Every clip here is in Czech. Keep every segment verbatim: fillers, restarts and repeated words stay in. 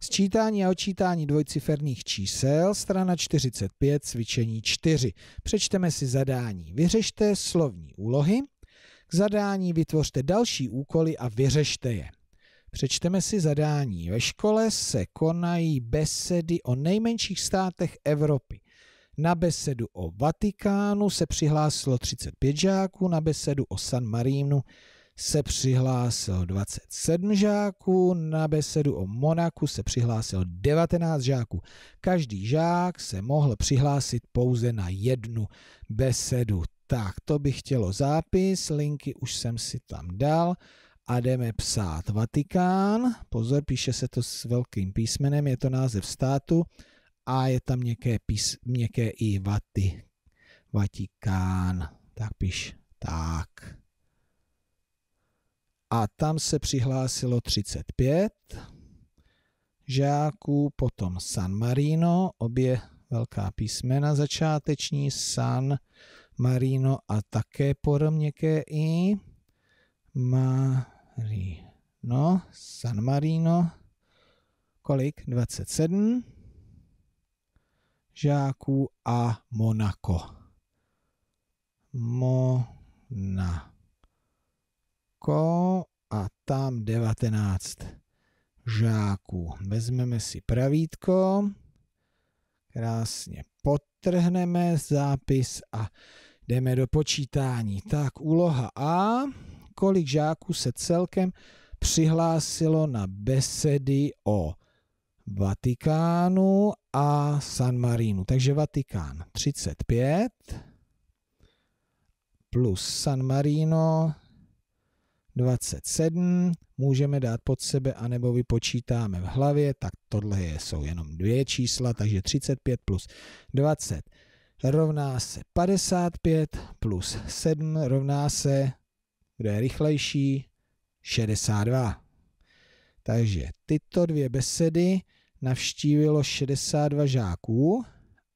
Sčítání a odčítání dvojciferných čísel, strana čtyřicet pět, cvičení čtyři. Přečteme si zadání. Vyřešte slovní úlohy. K zadání vytvořte další úkoly a vyřešte je. Přečteme si zadání. Ve škole se konají besedy o nejmenších státech Evropy. Na besedu o Vatikánu se přihlásilo třicet pět žáků, na besedu o San Marinu se přihlásilo dvacet sedm žáků, na besedu o Monaku se přihlásilo devatenáct žáků. Každý žák se mohl přihlásit pouze na jednu besedu. Tak, to by chtělo zápis, linky už jsem si tam dal a jdeme psát Vatikán. Pozor, píše se to s velkým písmenem, je to název státu a je tam měkké, pís, měkké i Vati, Vatikán. Tak píš, tak. A tam se přihlásilo třicet pět žáků, potom San Marino, obě velká písmena začáteční, San Marino a také podobněké i Marino, San Marino, kolik? dvacet sedm žáků a Monako. Monako. A tam devatenáct žáků. Vezmeme si pravítko, krásně podtrhneme zápis a jdeme do počítání. Tak, úloha A. Kolik žáků se celkem přihlásilo na besedy o Vatikánu a San Marinu? Takže Vatikán třicet pět plus San Marino dvacet sedm, můžeme dát pod sebe, anebo vypočítáme v hlavě, tak tohle jsou jenom dvě čísla, takže třicet pět plus dvacet rovná se padesát pět plus sedm rovná se, kdo je rychlejší, šedesát dva. Takže tyto dvě besedy navštívilo šedesát dva žáků.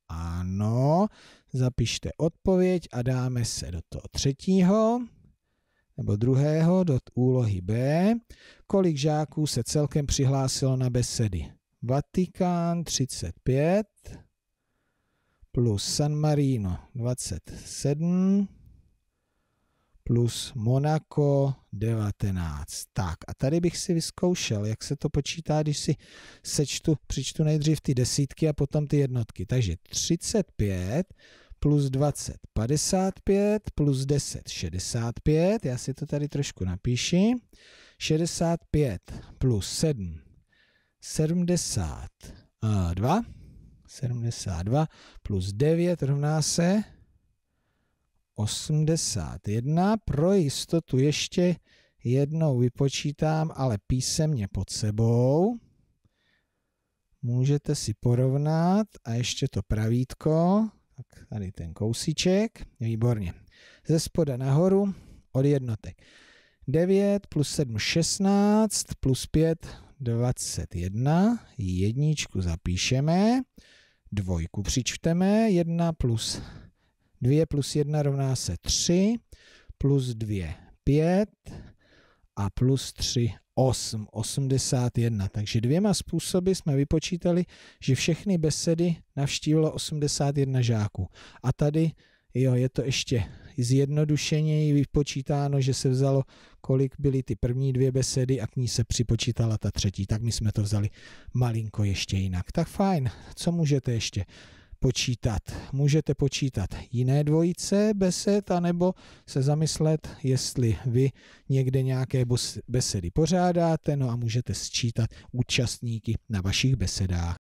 Ano, zapište odpověď a dáme se do toho třetího. Nebo druhého, do úlohy B. Kolik žáků se celkem přihlásilo na besedy? Vatikán třicet pět plus San Marino dvacet sedm plus Monako devatenáct. Tak a tady bych si vyzkoušel, jak se to počítá, když si sečtu, přičtu nejdřív ty desítky a potom ty jednotky. Takže třicet pět plus dvacet, padesát pět, plus deset, šedesát pět, já si to tady trošku napíši, šedesát pět plus sedm, sedmdesát dva, sedmdesát dva plus devět rovná se osmdesát jedna, pro jistotu ještě jednou vypočítám, ale písemně pod sebou, můžete si porovnat a ještě to pravítko, tak tady ten kousíček, výborně. Ze spoda nahoru od jednotek. devět plus sedm, šestnáct, plus pět, dvacet jedna. Jedničku zapíšeme, dvojku přičteme, jedna plus dva plus jedna rovná se tři, plus dva, pět a plus tři, osm, osmdesát jedna. Takže dvěma způsoby jsme vypočítali, že všechny besedy navštívilo osmdesát jedna žáků. A tady jo, je to ještě zjednodušeněji vypočítáno, že se vzalo, kolik byly ty první dvě besedy a k ní se připočítala ta třetí. Tak my jsme to vzali malinko ještě jinak. Tak fajn, co můžete ještě počítat? Můžete počítat jiné dvojice besed, anebo se zamyslet, jestli vy někde nějaké besedy pořádáte, no a můžete sčítat účastníky na vašich besedách.